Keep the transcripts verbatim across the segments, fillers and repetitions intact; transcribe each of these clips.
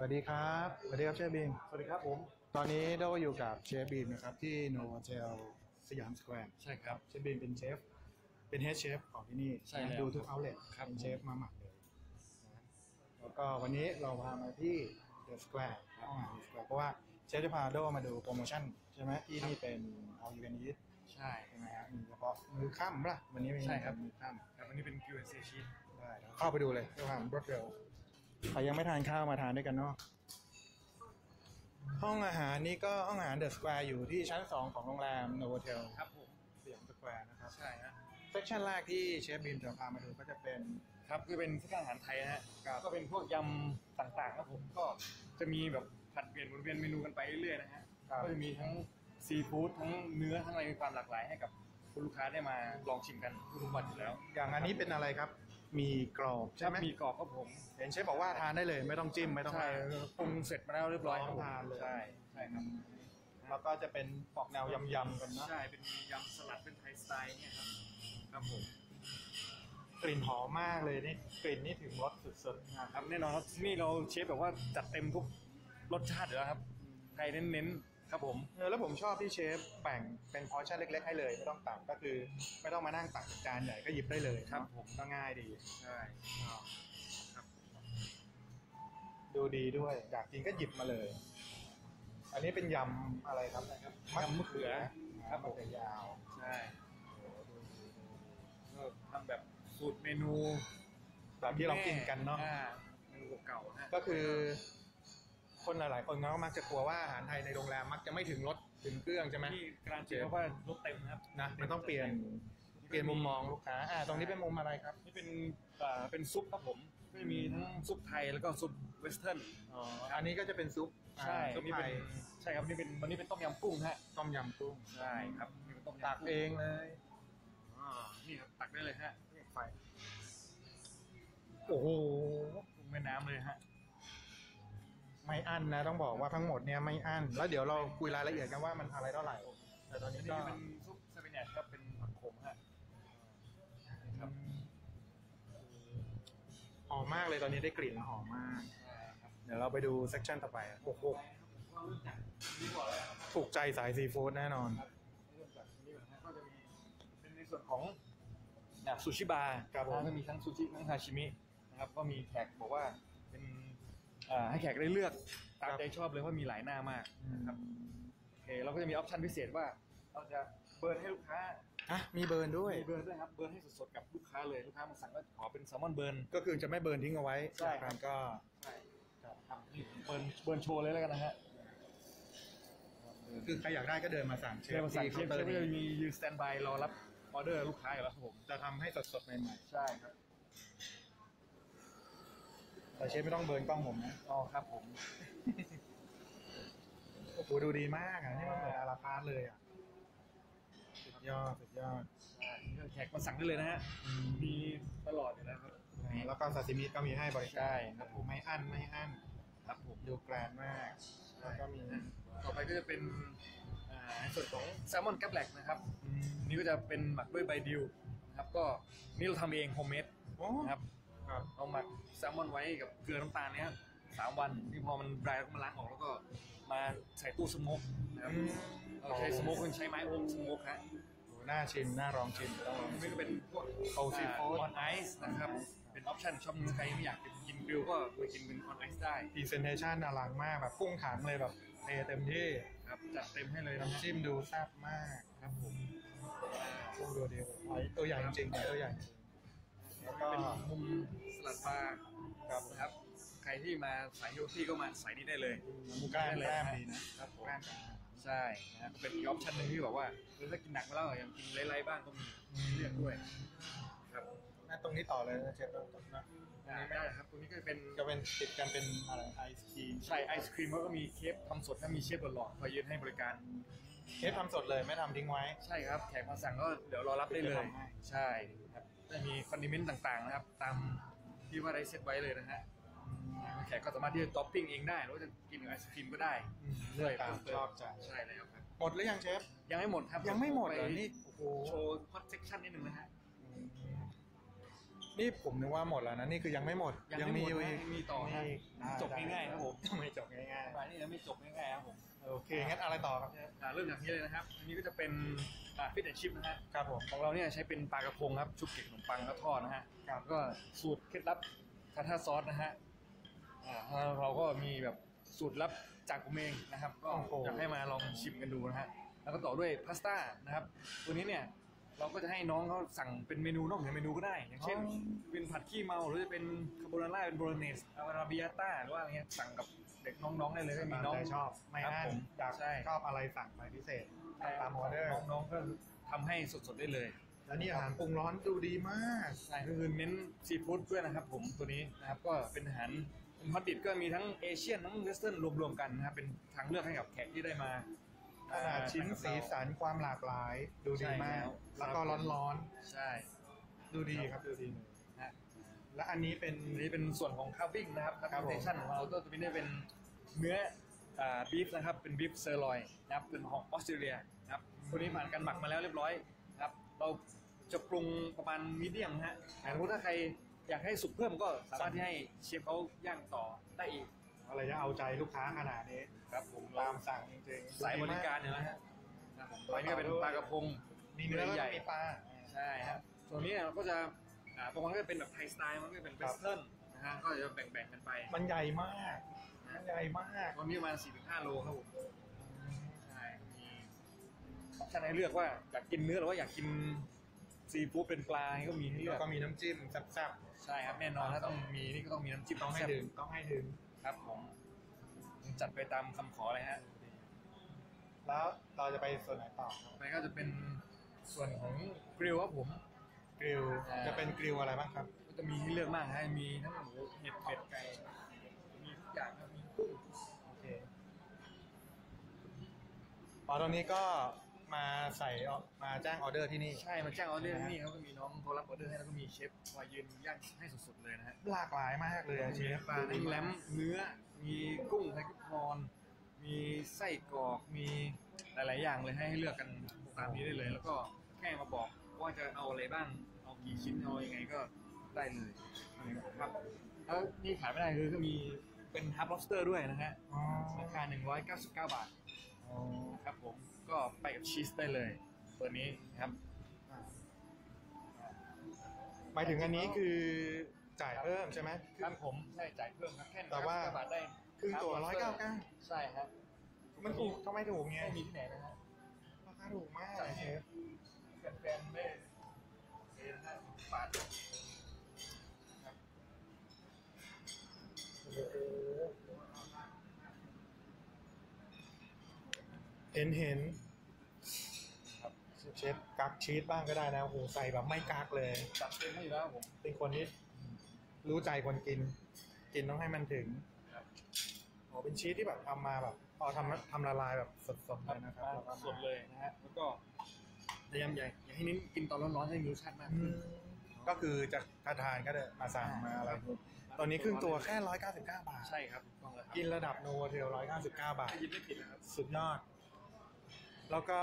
สวัสดีครับสวัสดีครับเชฟบีมสวัสดีครับผมตอนนี้เราอยู่กับเชฟบีมนะครับที่โนโวเทลสยามสแควร์ใช่ครับเชฟบีมเป็นเชฟเป็นเฮดเชฟของที่นี่ใช่ดูทุกเอาท์เล็ตเป็นเชฟมาหมักเลยนะแล้วก็วันนี้เราพามาที่เดอะสแควร์ห้องอาหารสแควร์เพราะว่าเชฟจะพาโดมาดูโปรโมชั่นใช่ไหมที่นี่เป็นเอาอยู่กันยิทใช่ใช่ไหมครับมีเฉพาะมือค่ำป่ะวันนี้ใช่ครับมือค่ำแต่วันนี้เป็น คิว แอนด์ ซี ชีทได้เข้าไปดูเลยเพื่อความรวดเร็วใครยังไม่ทานข้าวมาทานด้วยกันเนาะห้องอาหารนี้ก็ห้องอาหารเดอะสแควร์อยู่ที่ชั้นสองของโรงแรมโนโวเทลครับผมสยามสแควร์นะครับใช่ฮะเซกชันแรกที่เชฟบีมจะพามาดูก็จะเป็นครับคือเป็นเซกชันอาหารไทยฮะก็เป็นพวกยำต่างๆครับผมก็จะมีแบบผัดเปลี่ยนหมุนเวียนเมนูกันไปเรื่อยๆนะฮะก็จะมีทั้งซีฟู้ดทั้งเนื้อทั้งอะไรมีความหลากหลายให้กับคุณลูกค้าได้มาลองชิมกันทุกวันอยู่แล้วอย่างอันนี้เป็นอะไรครับมีกรอบใช่ไหมมีกรอบครับผมเห็นเชฟบอกว่าทานได้เลยไม่ต้องจิ้มไม่ต้องอะไรปรุงเสร็จมาแล้วเรียบร้อยทานเลยใช่ใช่ครับแล้วก็จะเป็นปอกแนวยำยำกันนะใช่เป็นยำสลัดเป็นไทยสไตล์เนี่ยครับครับผมกลิ่นหอมมากเลยนี่กลิ่นนี่ถึงรสสุดๆครับแน่นอนครับที่นี่เราเชฟแบบว่าจัดเต็มทุกรสชาติเลยครับไทยเน้นๆครับผมเออแล้วผมชอบที่เชฟแบ่งเป็นพอร์ชั่นเล็กๆให้เลยไม่ต้องตักก็คือไม่ต้องมานั่งตักจานใหญ่ก็หยิบได้เลยครับผมก็ง่ายดีใช่ครับดูดีด้วยอยากกินก็หยิบมาเลยอันนี้เป็นยำอะไรครับยำมะเขือครับแต่ยาวใช่ทำแบบสูตรเมนูแบบที่เรากินกันเนาะเมนูเก่าๆก็คือคนหลายๆคนเขาก็มักจะกลัวว่าอาหารไทยในโรงแรมมักจะไม่ถึงรสถึงเครื่องใช่ไหมที่การเจอเพราะว่ารสเต็มครับนะมันต้องเปลี่ยนเปลี่ยนมุมมองลูกค้าอ่าตรงนี้เป็นมุมอะไรครับนี่เป็นอ่าเป็นซุปครับผมก็มีทั้งซุปไทยแล้วก็ซุปเวสเทิร์นอ๋ออันนี้ก็จะเป็นซุปใช่ซุปไทยใช่ครับนี่เป็นวันนี้เป็นต้มยำกุ้งฮะต้มยำกุ้งใช่ครับนี่เป็นต้มยำตักเองเลยอ๋อนี่ครับตักได้เลยฮะนี่ไฟโอ้โหกุ้งแม่น้ำเลยฮะไม่อั้นนะต้องบอกว่าทั้งหมดเนี่ยไม่อั้นแล้วเดี๋ยวเราคุยรายละเอียดกันว่ามันอะไรเท่าไหร่แต่ตอนนี้ก็เป็นซุปสเปเนียครับเป็นผักขมฮะครับหอมมากเลยตอนนี้ได้กลิ่นแล้วหอมมากเดี๋ยวเราไปดูเซกชันต่อไปโอ้โหถูกใจสายซีฟู้ดแน่นอนก็จะมีเป็นในส่วนของแบบซูชิบาร์ก็มีทั้งซูชิทั้งซาชิมินะครับก็มีแขกบอกว่าเป็นให้แขกได้เลือกตามใจชอบเลยว่ามีหลายหน้ามากนะครับโอเคเราก็จะมีออปชั่นพิเศษว่าเราจะเบิร์นให้ลูกค้าอ่ะมีเบิร์นด้วยมีเบิร์นด้วยครับเบิร์นให้สดๆกับลูกค้าเลยลูกค้ามาสั่งก็ขอเป็นแซลมอนเบิร์นก็คือจะไม่เบิร์นทิ้งเอาไว้ใช่ครับก็ใช่ครับเบิร์นเบิร์นโชว์เลยแล้วกันนะฮะคือใครอยากได้ก็เดินมาสั่งเชฟมาสั่งเชฟก็จะมียืนสแตนบายรอรับออเดอร์ลูกค้าอยู่แล้วครับผมจะทำให้สดๆใหม่ๆใช่ครับแต่เชฟไม่ต้องเบิร์นกล้องผมนะอ๋อครับผมโอ้โหดูดีมากอ่ะนี่มันเหมือนอาราคาร์ทเลยอ่ะสุดยอดสุดยอดใช่แขกมาสั่งได้เลยนะฮะมีตลอดอยู่แล้วครับแล้วก็ซาซิมิก็มีให้บริการใช่ครับผมไม่อั้นไม่อั้นครับผมดูแกรนมากแล้วก็มีต่อไปก็จะเป็นส่วนของแซลมอนแกลบแหลกนะครับนี่ก็จะเป็นหมักด้วยใบดิวนะครับก็นี่เราทำเองโฮมเมดนะครับเอาหมักแซลมอนไว้กับเกลือน้ำตาลเนี่ยสามวันที่พอมันดรายแล้วก็มาล้างออกแล้วก็มาใส่ตู้สโมกนะครับเราใช้สโมกคุณใช้ไม้อมสโมกฮะน่าชิมน่าลองชิมนี่ก็เป็นพวกออนไอซ์นะครับเป็นออปชั่นชอบใครไม่อยากกินบิวก็ไปกินเป็นออนไอซ์ได้พรีเซนเทชันอลังมากแบบกุ้งขังเลยแบบเทเต็มที่ครับจัดเต็มให้เลยน้ำจิ้มดูแซ่บมากครับผมกุ้งตัวเดียวตัวใหญ่จริงตัวใหญ่แล้วก็เป็นมุมสลัดปลาครับครับใครที่มาสายโยที่ก็มาสายนี้ได้เลยมุกแกล้มเลยนะครับผมใช่นะเป็นออปชั่นหนึ่งที่บอกว่าถ้ากินหนักมาแล้วอย่างกินไล่ๆบ้างก็มีเลือกด้วยครับน่าตรงนี้ต่อเลยนะเชฟต้องต่อนะไม่ได้ครับตรงนี้ก็เป็นจะเป็นติดกันเป็นอะไรไอศครีมใช่ไอศครีมก็มีเชฟทำสดถ้ามีเชฟหล่อๆคอยยืนให้บริการเชฟทำสดเลยไม่ทำทิ้งไว้ใช่ครับแขกมาสั่งก็เดี๋ยวรอรับได้เลยใช่ครับจะมีคอนดิเมนต์ต่างๆนะครับตามที่ว่าได้เซตไว้เลยนะฮะแขกก็สามารถที่จะท็อปปิ้งเองได้หรือจะกินไอศครีมก็ได้เรื่อยตามชอบใจใช่แล้วครับหมดหรือยังเชฟยังไม่หมดครับยังไม่หมดเลยนี่โชว์พอร์ตเซคชั่นนิดหนึ่งนะฮะ นี่ผมนึกว่าหมดแล้วนะนี่คือยังไม่หมดยังมีอยู่อีกมีต่อให้จบง่ายๆครับผมทำไมจบง่ายๆนี่ยังไม่จบง่ายๆครับผมโอเคงั้นอะไรต่อครับเริ่มจากนี้เลยนะครับอันนี้ก็จะเป็นปลาฟิชแอนด์ชิพนะฮะครับผมของเราเนี่ยใช้เป็นปลากระพงครับชุบเกล็ดขนมปังแล้วทอดนะฮะก็สูตรเคล็ดลับทาร์ทาร์ซอสนะฮะเราก็มีแบบสูตรลับจากผมเองนะครับก็อยากให้มาลองชิมกันดูนะฮะแล้วก็ต่อด้วยพาสต้านะครับตัวนี้เนี่ยเราก็จะให้น้องเขาสั่งเป็นเมนูนอกจากเมนูก็ได้อย่างเช่นเป็นผัดขี้เมาหรือจะเป็นคาโบนาร่าเป็นโบโลเนสอาราบิอาต้าหรือว่าอะไรเงี้ยสั่งกับเด็กน้องๆได้เลยมีน้องชอบไม่อั้นอยากชอบอะไรสั่งไปพิเศษตามออเดอร์น้องๆก็ทำให้สดๆได้เลยแล้วนี่อาหารปรุงร้อนดูดีมากใช่คือเน้นซีฟู้ดด้วยนะครับผมตัวนี้นะครับก็เป็นอาหารฮอตดิบก็มีทั้งเอเชียนทั้งเวสเทิร์นรวมๆกันนะครับเป็นทางเลือกให้กับแขกที่ได้มาขนาดชิ้นสีสันความหลากหลายดูดีมากแล้วก็ร้อนๆใช่ดูดีครับดูดีนะและอันนี้เป็นนี่เป็นส่วนของคาวิ่งนะครับคาร์เทชั่นของเราตัวนี้เป็นเนื้อบีฟนะครับเป็นบีฟเซอร์ลอยนะครับเป็นของออสเตรเลียนะครับตัวนี้ผ่านการหมักมาแล้วเรียบร้อยนะครับเราจะปรุงประมาณมีเดียมฮะแต่ถ้าใครอยากให้สุกเพิ่มก็สามารถที่ให้เชฟเขาย่างต่อได้อีกอะไรจะเอาใจลูกค้าขนาดนี้ครับผมตามสั่งจริงๆสายบริการเนี่ยนะฮะตอนนี้เป็นปลากระพงมีเนื้อใหญ่มีปลาใช่ครับส่วนนี้เราก็จะบางวันก็เป็นแบบไทยสไตล์มันก็เป็นเวสเทิร์นนะฮะก็จะแบ่งๆกันไปมันใหญ่มากมันใหญ่มากตอนนี้ประมาณ สี่ถึงห้า โลครับผมใช่มีออปชั่นให้เลือกว่าอยากกินเนื้อหรือว่าอยากกินซีฟู้ดเป็นปลาก็มีให้เลือกก็มีน้ำจิ้มแซ่บๆใช่ครับแน่นอนถ้าต้องมีนี่ก็ต้องมีน้ำจิ้มต้องให้ถึงต้องให้ถึงครับผมจัดไปตามคำขอเลยฮะแล้วเราจะไปส่วนไหนต่อไปก็จะเป็นส่วนของกริลครับผมกริลจะเป็นกริลอะไรบ้างครับก็จะมีให้เลือกมากฮะมีทั้งหมูเห็ดเป็ดไก่มีทุกอย่างมีกุ้งโอเคอ๋อตอนนี้ก็มาใส่มาจ้างออเดอร์ที่นี่ใช่มาจ้างออเดอร์ที่นี่เขาก็มีน้องเขารับออเดอร์ให้แล้วก็มีเชฟคอยยืนย่างให้สดๆเลยนะฮะหลากหลายมากเลยเชฟปลาดิ้งแหลมเนื้อมีกุ้งไทยกุ้งพรมีไส้กรอกมีหลายๆอย่างเลยให้เลือกกันตามนี้ได้เลยแล้วก็แค่มาบอกว่าจะเอาอะไรบ้างเอากี่ชิ้นเอายังไงก็ได้เลยครับแล้วนี่ขายไม่ได้คือก็มีเป็นฮับล็อบสเตอร์ด้วยนะฮะราคาหนึ่งร้อยเก้าสิบเก้าบาทครับผมก็ไปกับชีสได้เลยตัวนี้ครับหมายถึงอันนี้คือจ่ายเพิ่มใช่ไหมครับผมใช่จ่ายเพิ่มครับแค่แต่ว่าครึ่งตัวร้อยเก้าเก้าใช่ครับมันถูกทำไมถูกเงี้ยมีที่ไหนนะครับราคาถูกมากเลยเชฟแฟนๆเลยเป็นห้าสิบบาทเห็นเห็นครับเชฟกักชีสบ้างก็ได้นะโอ้โหใส่แบบไม่กักเลยจัดเต็มให้อยู่แล้วผมเป็นคนที่รู้ใจคนกินกินต้องให้มันถึงอ๋อเป็นชีสที่แบบทำมาแบบพอทำทำละลายแบบสดๆเลยนะครับสดเลยนะฮะแล้วก็พยายามใหญ่อย่าให้นิ้นกินตอนร้อนๆให้มีรสชาติมากก็คือจะทานก็ได้มาสั่งมาอะไรตอนนี้ครึ่งตัวแค่หนึ่งร้อยเก้าสิบเก้าบาทใช่ครับกินระดับโนเทลหนึ่งร้อยเก้าสิบเก้าบาทยิบไม่ผิดนะครับสุดยอดแล้วก็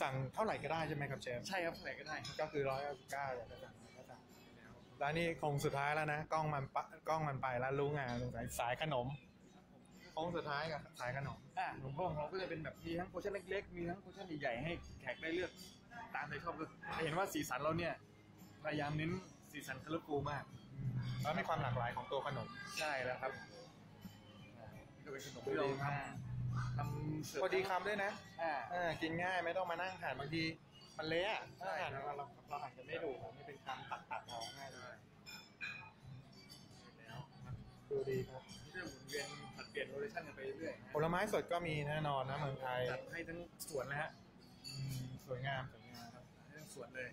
สั่งเท่าไหร่ก็ได้ใช่ไหมครับเชฟใช่ครับเท่าไหร่ก็ได้ก็คือร้อยเก้าสิบเก้าอย่างนี้สั่งก็สั่งแล้วนี่คงสุดท้ายแล้วนะกล้องมันปะกล้องมันไปแล้วรู้งานสายสายขนมคงสุดท้ายกับสายขนมอ่าหนุ่มพ่อของเราก็จะเป็นแบบมีทั้งโพชั่นเล็กๆมีทั้งโพชั่นใหญ่ๆให้แขกได้เลือกตามใจชอบก็เห็นว่าสีสันเราเนี่ยพยายามเน้นสีสันคาราฟูมากแล้วมีความหลากหลายของตัวขนมใช่แล้วครับนี่ก็เป็นขนมที่เราทำพอดีคำด้วยนะกินง่ายไม่ต้องมานั่งหั่นบางทีมันเละหั่นเราเราอาจจะไม่ดูนี่เป็นคำตัดตัดเอาง่ายเลยแล้วดูดีครับเรื่องหมุนเวียนผัดเปลี่ยนโรเลชั่นกันไปเรื่อยผลไม้สดก็มีแน่นอนนะเมืองไทยจัดให้ทั้งสวนนะฮะสวยงามสวยงามครับทั้งสวนเลย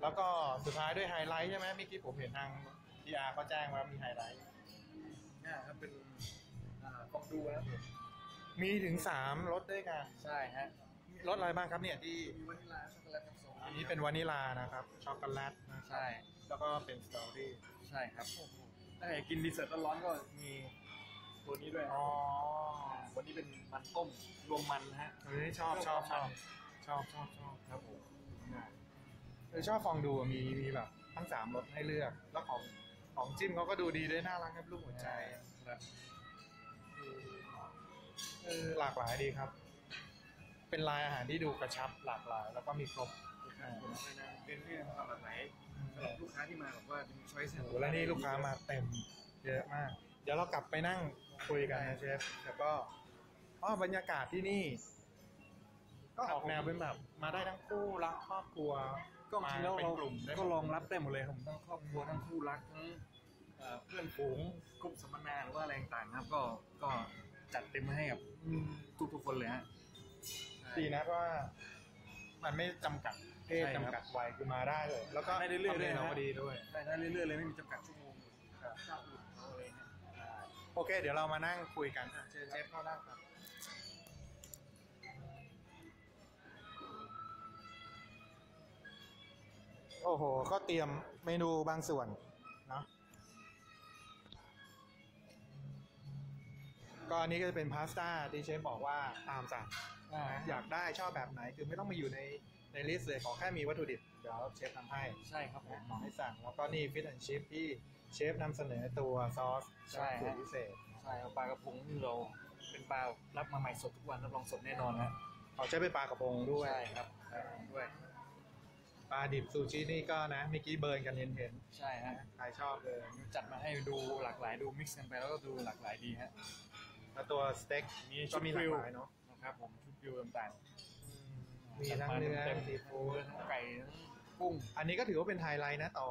แล้วก็สุดท้ายด้วยไฮไลท์ใช่ไหมเมื่อกี้ผมเห็นทางพีอาร์เขาแจ้งว่ามีไฮไลท์นี่ครับเป็นกองดูนะมีถึงสามรสด้วยกันใช่ฮะรสอะไรบ้างครับเนี่ยที่มีวานิลาช็อกโกแลตผสมอันนี้เป็นวานิลานะครับช็อกโกแลตใช่แล้วก็เป็นสตรอเบอรี่ใช่ครับถ้าอยากกินดีเซอร์ร้อนก็มีตัวนี้ด้วยอ๋อวันนี้เป็นมันต้มรวมมันฮะเฮ้ยชอบชอบชอบชอบชอบชอบครับผมชอบฟองดูมีมีแบบ ทั้งสามรสให้เลือกแล้วของของจิ้มเขาก็ดูดีด้วยน่ารักครับลูกหัวใจหลากหลายดีครับเป็นลายอาหารที่ดูกระชับหลากหลายแล้วก็มีครบเป็นที่สำหรับไหนสำหรับลูกค้าที่มาบอกว่าจะมีช้อยส์โอ้แล้วนี่ลูกค้ามาเต็มเยอะมากเดี๋ยวเรากลับไปนั่งคุยกันนะเชฟแล้วก็อ๋อบรรยากาศที่นี่ก็ออกแนวเป็นแบบมาได้ทั้งคู่รักครอบครัวก็จริงแล้วเราก็รองรับได้หมดเลยผมทั้งครอบครัวทั้งคู่รักทั้งเพื่อนฝูงกลุ่มสัมมนาหรือว่าอะไรต่างๆครับก็ก็จัดเต็มให้กับทุกๆคนเลยฮะดีนะว่ามันไม่จำกัดเพศจำกัดวัยคือมาได้เลยแล้วก็ได้เรื่อยๆเลยนะพอดีด้วยได้เรื่อยๆเลยไม่มีจำกัดชั่วโมงโอเคเดี๋ยวเรามานั่งคุยกันเชิญเชฟเข้านั่งครับโอ้โหก็เตรียมเมนูบางส่วนนะก็อันนี้ก็จะเป็นพาสต้าที่เชฟบอกว่าตามสั่งอยากได้ชอบแบบไหนคือไม่ต้องมาอยู่ในในลิสต์เลยขอแค่มีวัตถุดิบเดี๋ยวเชฟทำให้ใช่ครับผมขอให้สั่งแล้วก็นี่ฟิชแอนด์ชิพที่เชฟนำเสนอตัวซอสใช่ครับพิเศษใช่ปลากระพงที่เราเป็นปลารับมาใหม่สดทุกวันรับรองสดแน่นอนนะเขาใช้เป็นปลากระพงด้วยใช่ครับด้วยปลาดิบซูชินี่ก็นะเมื่อกี้เบิร์นกันเห็นๆใช่ฮะใครชอบเลยจัดมาให้ดูหลากหลายดูมิกซ์กันไปแล้วก็ดูหลากหลายดีฮะแล้วตัวสเต็กนี่ก็มีหลากหลายเนาะครับผมชุดวิวต่างๆมีทั้งเนื้อซีฟู้ดทั้งไก่ทั้งกุ้งอันนี้ก็ถือว่าเป็นไฮไลท์นะต่อ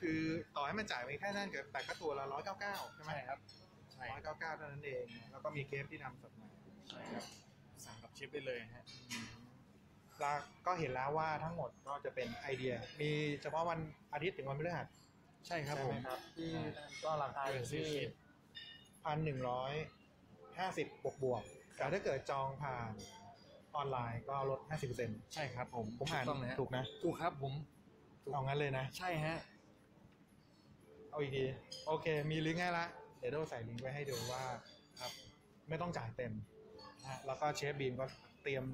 คือต่อให้มันจ่ายไปแค่นั้นเกิดแต่ก็ตัวละร้อยเก้าเก้าใช่ไหมครับร้อยเก้าเก้าเท่านั้นเองแล้วก็มีเคฟที่ทำสดใหม่ใช่ครับสั่งกับเชฟได้เลยฮะเราก็เห็นแล้วว่าทั้งหมดก็จะเป็นไอเดียมีเฉพาะวันอาทิตย์ถึงวันพฤหัสใช่ครับผมที่ก็ราคาอยู่ที่พันหนึ่งร้อยห้าสิบบวกบวกแต่ถ้าเกิดจองผ่านออนไลน์ก็ลด ห้าสิบเปอร์เซ็นต์ ใช่ครับผมผมอ่านถูกนะถูกครับผมเอางั้นเลยนะใช่ฮะเอาอีกทีโอเคมีลิงก์ให้ละเดี๋ยวเราใส่ลิงก์ไว้ให้ดูว่าครับไม่ต้องจ่ายเต็มแล้วก็เชฟบีมก็เตรียม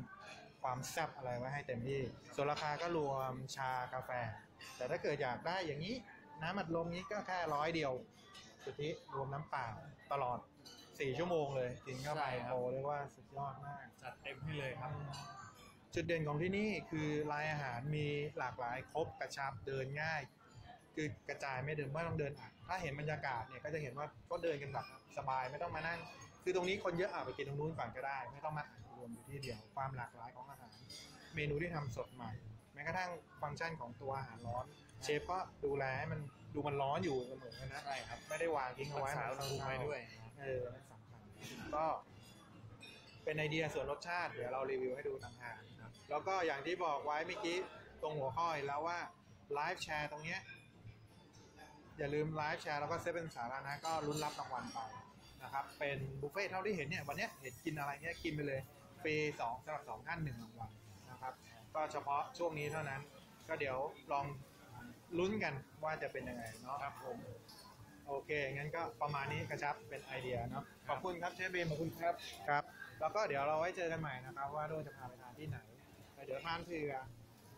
ความแซ่บอะไรไว้ให้เต็มที่ส่วนราคาก็รวมชากาแฟแต่ถ้าเกิดอยากได้อย่างนี้น้ำอัดลมนี้ก็แค่ร้อยเดียวสุทธิรวมน้ำเปล่าตลอดสี่ชั่วโมงเลยกินเข้าไปโอ้เรียกว่าสุดยอดมากจัดเต็มให้เลยครับจุดเด่นของที่นี่คือรายอาหารมีหลากหลายครบกระชับเดินง่ายคือกระจายไม่เดินไม่ต้องเดินอัดถ้าเห็นบรรยากาศเนี่ยก็จะเห็นว่าก็เดินกันแบบสบายไม่ต้องมานั่งคือตรงนี้คนเยอะอ่ะไปกินตรงนู้นก่อนก็ได้ไม่ต้องมารวมอยู่ที่เดียวความหลากหลายของอาหารเมนูที่ทำสดใหม่แม้กระทั่งฟังก์ชันของตัวอาหารร้อนเชฟก็ดูแลให้มันดูมันร้อนอยู่เสมอนะใช่ครับไม่ได้วางทิ้งเอาไว้มันดูไปด้วยเออสำคัญก็เป็นไอเดียส่วนรสชาติเดี๋ยวเรารีวิวให้ดูต่างหากแล้วก็อย่างที่บอกไว้เมื่อกี้ตรงหัวข้อแล้วว่าไลฟ์แชร์ตรงเนี้ยอย่าลืมไลฟ์แชร์แล้วก็เซฟเป็นสาระนะก็ลุ้นรับรางวัลไปนะครับเป็นบุฟเฟ่ต์เท่าที่เห็นเนี่ยวันนี้เห็นกินอะไรเนี้ยกินไปเลยฟรีสองสำหรับสองท่านหนึ่งรางวัลนะครับก็เฉพาะช่วงนี้เท่านั้นก็เดี๋ยวลองลุ้นกันว่าจะเป็นยังไงเนาะครับผมโอเคงั้นก็ประมาณนี้กระชับเป็นไอเดียเนาะขอบคุณครับเชฟเบนขอบคุณครับครับแล้วก็เดี๋ยวเราไว้เจอกันใหม่นะครับว่าด้วยจะพาไปทานที่ไหนเดี๋ยวทานคือ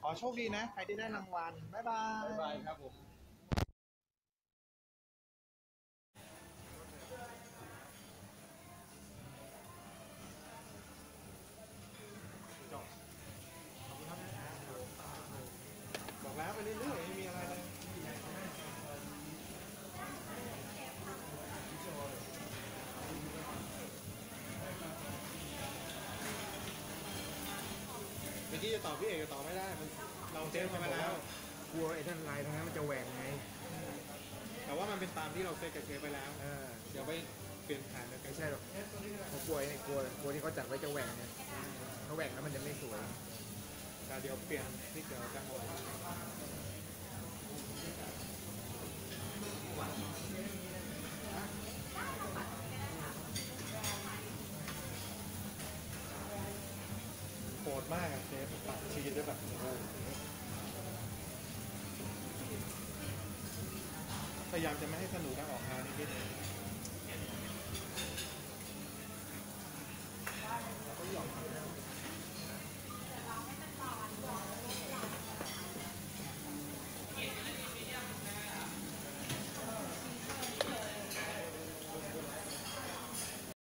ขอโชคดีนะใครที่ได้รางวัลบ๊ายบายบ๊ายบายครับผมแล้วไปเรื่อยๆไม่มีอะไรเลยเมื่อกี้จะตอบพี่เอกจะตอบไม่ได้มันเราเซฟกันไปแล้วกลัวไอ้ท่านลายตรงนั้นมันจะแหวกไงแต่ว่ามันเป็นตามที่เราเซฟกับเชฟไปแล้วเดี๋ยวไปเปลี่ยนผ่านกันใช่หรอกเขากลัวไอ้กลัวกลัวที่เขาจัดไว้จะแหวกไงเขาแหวกแล้วมันจะไม่สวยเดี๋ยวเปลี่ยนที่เกี่ยวกับหมดโหดมากเชฟตัดชีสด้วยแบบพยายามจะไม่ให้สนุกนะออกทางนิดนึงแล้วก็หยอก